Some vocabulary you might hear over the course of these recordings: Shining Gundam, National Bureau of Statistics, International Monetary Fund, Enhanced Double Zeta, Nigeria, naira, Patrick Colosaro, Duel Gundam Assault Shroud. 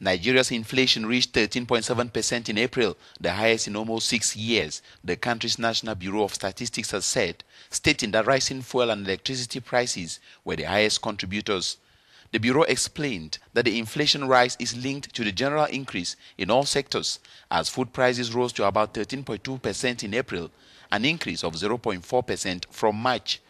Nigeria's inflation reached 13.7% in April, the highest in almost 6 years, the country's National Bureau of Statistics has said, stating that rising fuel and electricity prices were the highest contributors. The Bureau explained that the inflation rise is linked to the general increase in all sectors, as food prices rose to about 13.2% in April, an increase of 0.4% from March.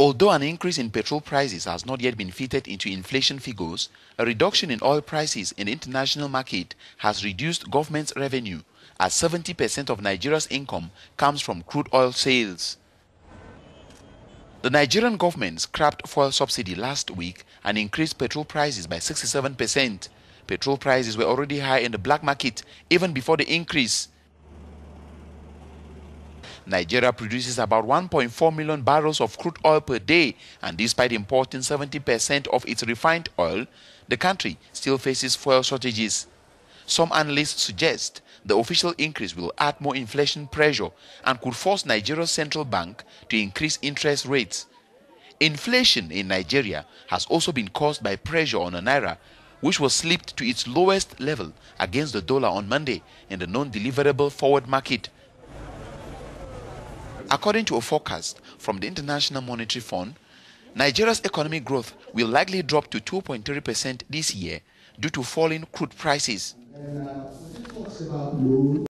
Although an increase in petrol prices has not yet been fitted into inflation figures, a reduction in oil prices in the international market has reduced government's revenue, as 70% of Nigeria's income comes from crude oil sales. The Nigerian government scrapped fuel subsidy last week and increased petrol prices by 67%. Petrol prices were already high in the black market even before the increase. Nigeria produces about 1.4 million barrels of crude oil per day, and despite importing 70% of its refined oil, the country still faces fuel shortages. Some analysts suggest the official increase will add more inflation pressure and could force Nigeria's central bank to increase interest rates. Inflation in Nigeria has also been caused by pressure on the naira, which was slipped to its lowest level against the dollar on Monday in the non-deliverable forward market. According to a forecast from the International Monetary Fund, Nigeria's economic growth will likely drop to 2.3% this year due to falling crude prices.